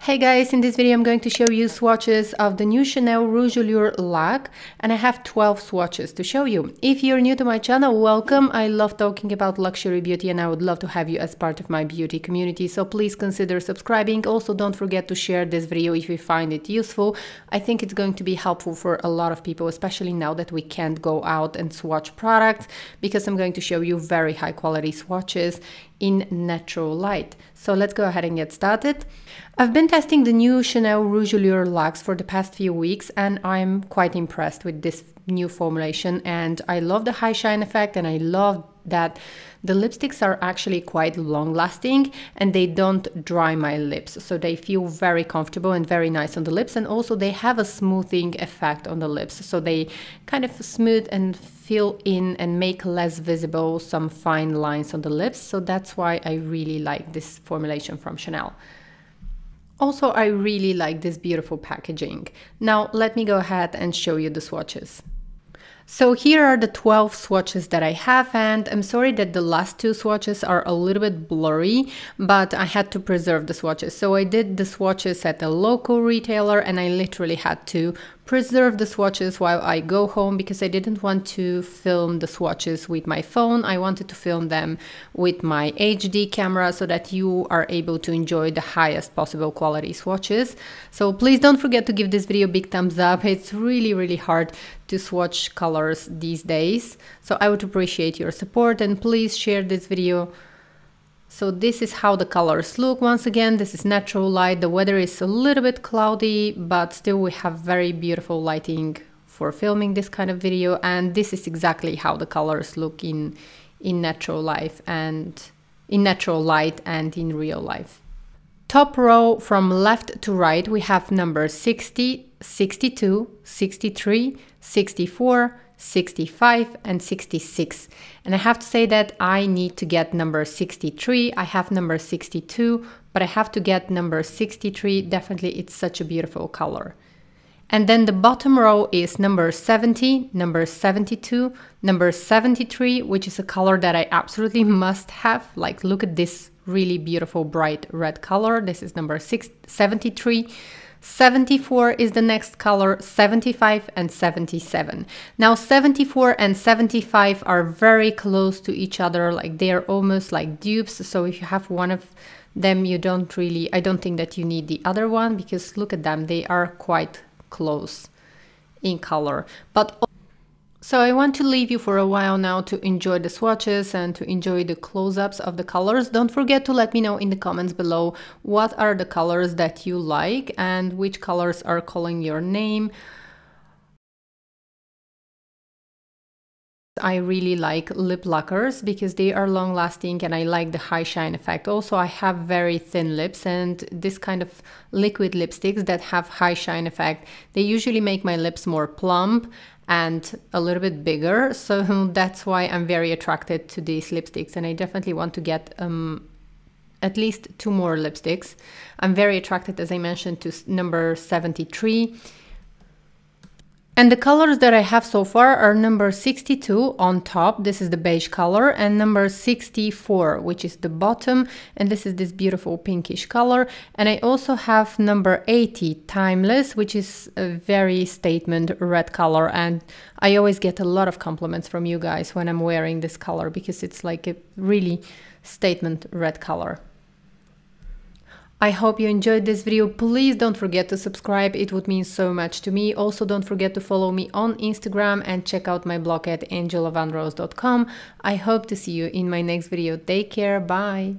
Hey guys, in this video I'm going to show you swatches of the new Chanel Rouge Allure Laque, and I have 12 swatches to show you. If you're new to my channel, welcome. I love talking about luxury beauty and I would love to have you as part of my beauty community, so please consider subscribing. Also, don't forget to share this video if you find it useful. I think it's going to be helpful for a lot of people, especially now that we can't go out and swatch products, because I'm going to show you very high quality swatches in natural light. So let's go ahead and get started. I've been testing the new Chanel Rouge Allure Laque for the past few weeks and I'm quite impressed with this new formulation, and I love the high shine effect, and I love that the lipsticks are actually quite long lasting and they don't dry my lips, so they feel very comfortable and very nice on the lips, and also they have a smoothing effect on the lips, so they kind of smooth and fill in and make less visible some fine lines on the lips. So that's why I really like this formulation from Chanel. Also, I really like this beautiful packaging. Now let me go ahead and show you the swatches. So here are the 12 swatches that I have, and I'm sorry that the last two swatches are a little bit blurry, but I had to preserve the swatches. So I did the swatches at a local retailer and I literally had to preserve the swatches while I go home, because I didn't want to film the swatches with my phone. I wanted to film them with my HD camera so that you are able to enjoy the highest possible quality swatches. So please don't forget to give this video a big thumbs up. It's really hard to swatch colors these days, so I would appreciate your support, and please share this video. So this is how the colors look. Once again, this is natural light. The weather is a little bit cloudy, but still we have very beautiful lighting for filming this kind of video. And this is exactly how the colors look in natural life and in natural light and in real life. Top row from left to right, we have number 60, 62, 63, 64, 65 and 66, and I have to say that I need to get number 63. I have number 62, but I have to get number 63 definitely. It's such a beautiful color. And then the bottom row is number 70, number 72, number 73, which is a color that I absolutely must have. Like, look at this really beautiful bright red color. This is number 73. 74 is the next color, 75 and 77. Now 74 and 75 are very close to each other, like they are almost like dupes. So if you have one of them, you don't really, I don't think that you need the other one, because look at them, they are quite close in color. But so I want to leave you for a while now to enjoy the swatches and to enjoy the close-ups of the colors. Don't forget to let me know in the comments below what are the colors that you like and which colors are calling your name. I really like lip lacquers because they are long-lasting and I like the high shine effect. Also, I have very thin lips, and this kind of liquid lipsticks that have high shine effect, they usually make my lips more plump and a little bit bigger. So that's why I'm very attracted to these lipsticks, and I definitely want to get at least 2 more lipsticks. I'm very attracted, as I mentioned, to number 73. And the colors that I have so far are number 62 on top, this is the beige color, and number 64, which is the bottom, and this is this beautiful pinkish color. And I also have number 80, timeless, which is a very statement red color, and I always get a lot of compliments from you guys when I'm wearing this color, because it's like a really statement red color. I hope you enjoyed this video. Please don't forget to subscribe. It would mean so much to me. Also, don't forget to follow me on Instagram and check out my blog at angelavandrose.com. I hope to see you in my next video. Take care. Bye.